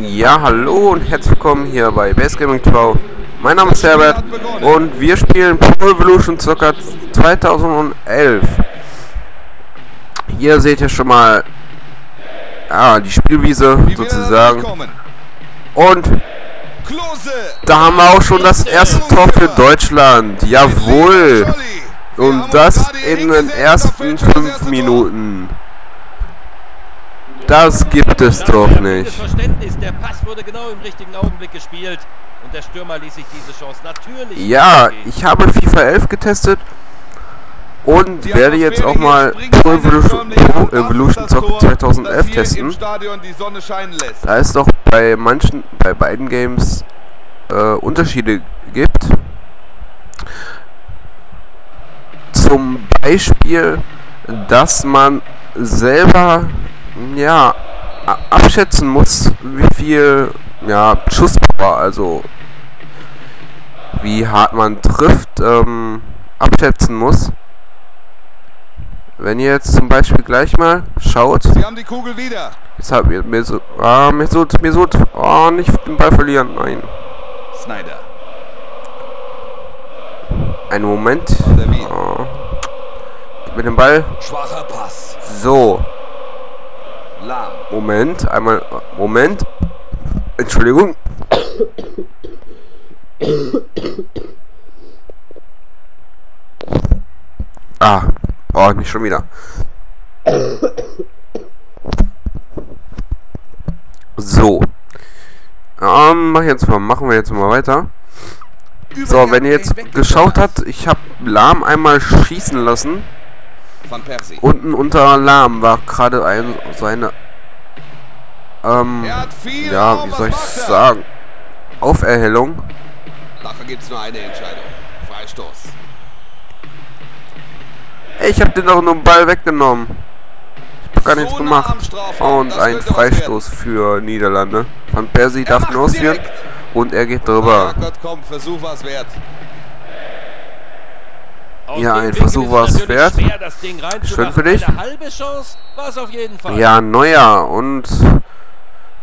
Ja, hallo und herzlich willkommen hier bei Base Gaming TV. Mein Name ist Herbert und wir spielen Pro Evolution Soccer 2011. Hier seht ihr schon mal die Spielwiese sozusagen. Und da haben wir auch schon das erste Tor für Deutschland. Jawohl! Und das in den ersten 5 Minuten. Das gibt es doch nicht. Verständnis. Der Pass wurde genau im richtigen Augenblick gespielt und der Stürmer ließ sich diese Chance natürlich. Ja, ich habe FIFA 11 getestet und werde jetzt auch mal Pro Evolution Soccer 2011 testen. Da es doch bei beiden Games Unterschiede gibt. Zum Beispiel, dass man selber abschätzen muss, wie viel Schusspower, also wie hart man trifft, abschätzen muss. Wenn ihr jetzt zum Beispiel gleich mal schaut, Sie haben die Kugel wieder. Jetzt habt ihr nicht den Ball verlieren, nein. Sneijder. Einen Moment. Mit dem Ball. Schwacher Pass. So. Lahm. Moment, einmal. Moment. Entschuldigung. Nicht schon wieder. So. Machen wir jetzt mal weiter. So, wenn ihr jetzt geschaut habt, ich habe Lahm einmal schießen lassen. Van Persie. Unten unter Lahm war gerade seine Auferhellung. Dafür gibt's nur eine Entscheidung. Freistoß. Ich habe den doch nur den Ball weggenommen. Ich hab gar nichts gemacht. Und ein Freistoß für Niederlande. Van Persie darf ihn ausführen. Und er geht drüber. Ja, ein Versuch war es wert. Schön für dich. Ja, neuer. Und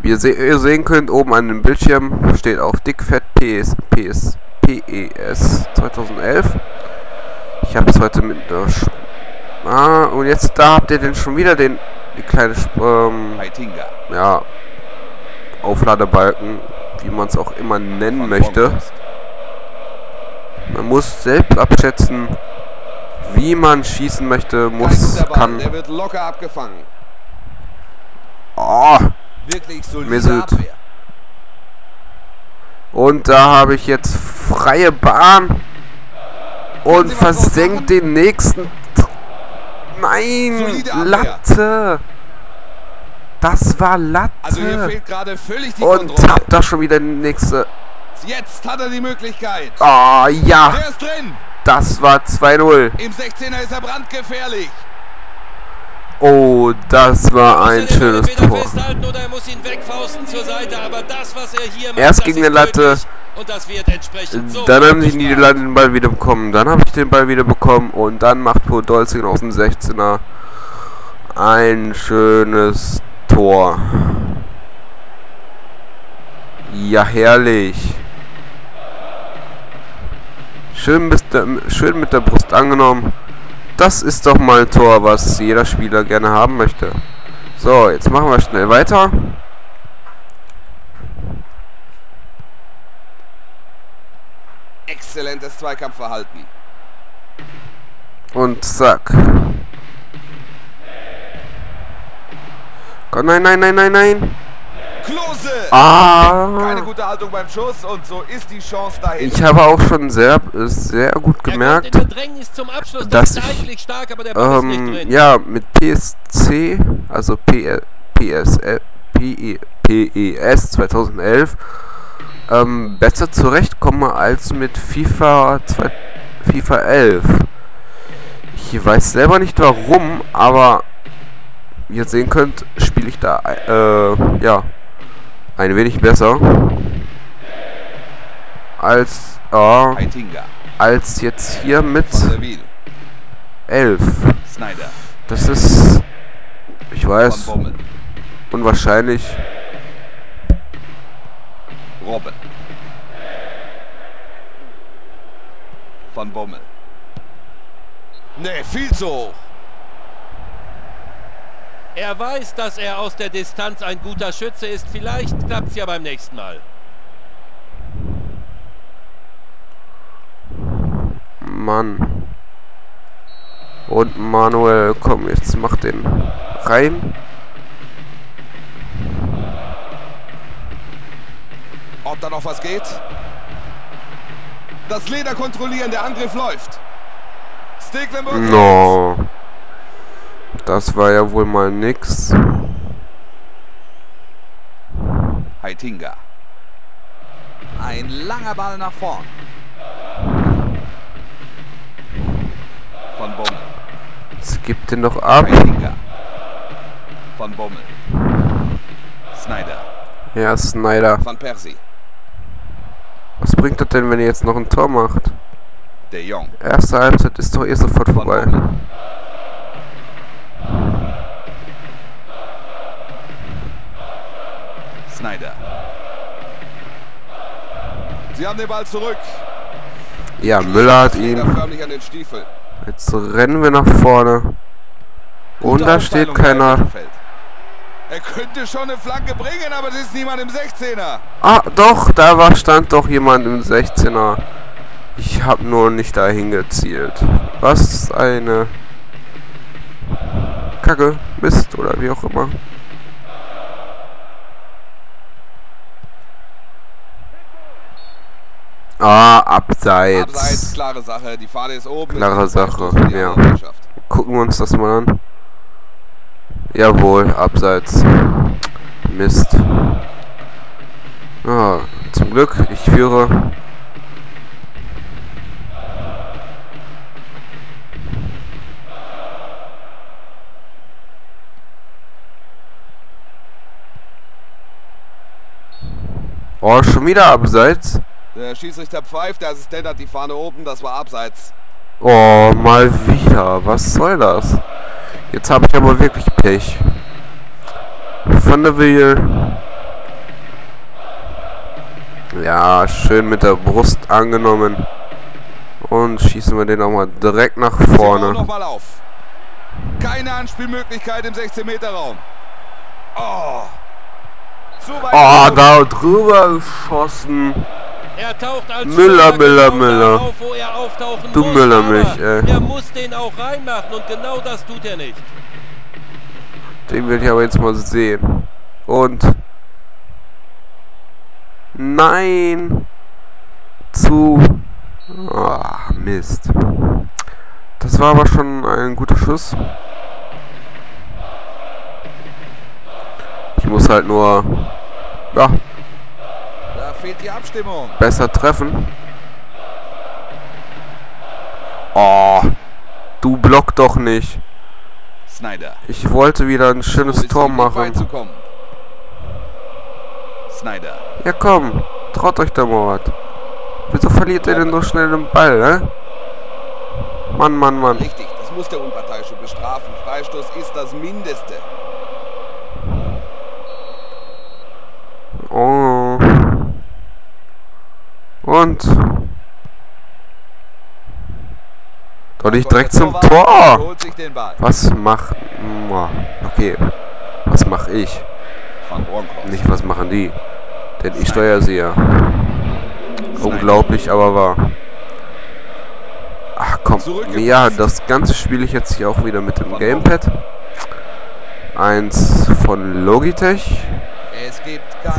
wie ihr sehen könnt, oben an dem Bildschirm steht auch dickfett PES 2011. Ich habe es heute mit... und jetzt da habt ihr den schon wieder die kleine Heitinga. Ja, Aufladebalken, wie man es auch immer nennen möchte. Man muss selbst abschätzen, wie man schießen möchte, kann. Der wird locker abgefangen. Wirklich solide Abwehr. Und da habe ich jetzt freie Bahn und versenkt den nächsten. Nein, Latte. Das war Latte. Also hier fehlt gerade völlig die Kontrolle. Und habt da schon wieder den nächsten. Jetzt hat er die Möglichkeit. Ja. Der ist drin. Das war 2-0. Im 16er ist er brandgefährlich. Oh, das war ein schönes Tor. Oder er muss ihn wegfausten zur Seite, aber das, was er hier macht, erst gegen eine Latte. Und das wird entsprechend so. Dann haben die Niederlande den Ball wieder bekommen. Dann habe ich den Ball wieder bekommen. Und dann macht Podolski aus dem 16er ein schönes Tor. Ja, herrlich. Schön mit der Brust angenommen. Das ist doch mal ein Tor, was jeder Spieler gerne haben möchte. So, jetzt machen wir schnell weiter. Exzellentes Zweikampfverhalten. Und zack. Oh, nein. Klose. Keine gute Haltung beim Schuss und so ist die Chance dahin. Ich habe auch schon sehr gut gemerkt, dass ich mit PSC, also PES 2011 besser zurechtkomme als mit FIFA 11. Ich weiß selber nicht warum, aber wie ihr sehen könnt, spiele ich da ein wenig besser als jetzt hier mit 11. Das ist, ich weiß, unwahrscheinlich, Robben. Van Bommel. Nee, viel zu hoch. Er weiß, dass er aus der Distanz ein guter Schütze ist. Vielleicht klappt es ja beim nächsten Mal. Mann. Und Manuel, komm, jetzt mach den rein. Ob da noch was geht? Das Leder kontrollieren, der Angriff läuft. Stekelenburg. No. Das war ja wohl mal nix. Heitinga. Ein langer Ball nach vorn. Van Bommel. Es gibt den noch ab. Heitinga. Van Bommel. Sneijder. Ja, Sneijder. Van Persie. Was bringt das denn, wenn ihr jetzt noch ein Tor macht? De Jong. Erste Halbzeit ist doch eh sofort vorbei. Sneijder. Sie haben den Ball zurück. Ja, Müller hat ihn. Jetzt rennen wir nach vorne. Und da steht keiner. Er könnte schon eine Flanke bringen, aber es ist niemand im 16er. Ah, doch, da stand doch jemand im 16er. Ich habe nur nicht dahin gezielt. Was eine Kacke, Mist oder wie auch immer. Ah, abseits. Abseits, klare Sache. Die Fahne ist oben. Klare Sache, ja. Gucken wir uns das mal an. Jawohl, abseits. Mist. Ah, zum Glück, ich führe. Oh, schon wieder abseits. Der Schiedsrichter pfeift, der Assistent hat die Fahne oben, das war abseits. Oh, mal wieder. Was soll das? Jetzt habe ich aber wirklich Pech. Van der Wiel. Ja, schön mit der Brust angenommen. Und schießen wir den auch mal direkt nach vorne. Noch mal auf. Keine Anspielmöglichkeit im 16-Meter-Raum. Oh, da drüber geschossen. Er taucht als Müller auf, wo er auftauchen muss, Müller mich, ey. Der muss den auch reinmachen und genau das tut er nicht. Den will ich aber jetzt mal sehen. Und nein. Ah, Mist. Das war aber schon ein guter Schuss. Ich muss halt nur. Ja. Fehlt die Abstimmung. Besser treffen. Oh, du block doch nicht. Sneijder. Ich wollte wieder ein schönes Tor machen. Sneijder. Ja komm, traut euch da mal was. Wieso verliert ihr denn so schnell den Ball, ne? Mann, Mann, Mann. Richtig, das muss der Unparteiische bestrafen. Freistoß ist das Mindeste. Oh. Und doch nicht direkt zum Tor. Was macht... Okay, was mache ich? Nicht, was machen die? Denn ich steuere sie ja. Unglaublich, aber wahr. Ach komm, ja, das Ganze spiele ich jetzt hier auch wieder mit dem Gamepad. Eins von Logitech.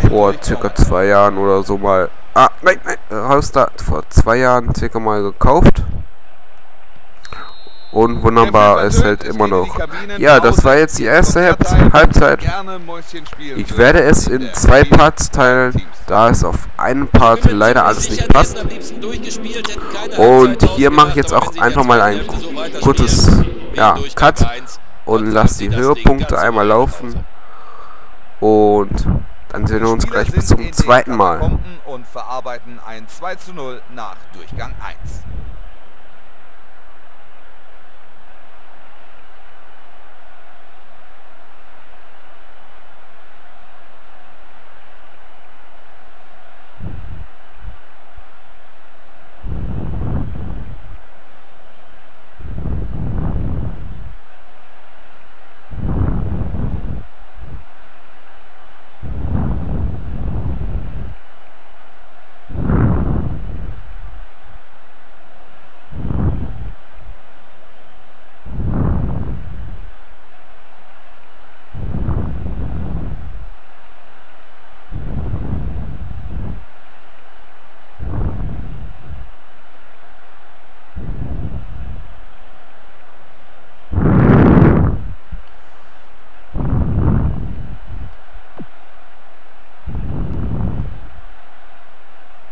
Vor circa 2 Jahren oder so mal... Ah, nein, nein, hast du vor 2 Jahren circa mal gekauft. Und wunderbar, es hält immer noch. Ja, das war jetzt die erste Halbzeit. Ich werde es in 2 Parts teilen, da es auf einen Part leider alles nicht passt. Und hier mache ich jetzt auch einfach mal ein kurzes Cut und lasse die Höhepunkte einmal laufen. Und dann sehen wir uns gleich bis zum 2. Mal. Und verarbeiten ein 2:0 nach Durchgang 1.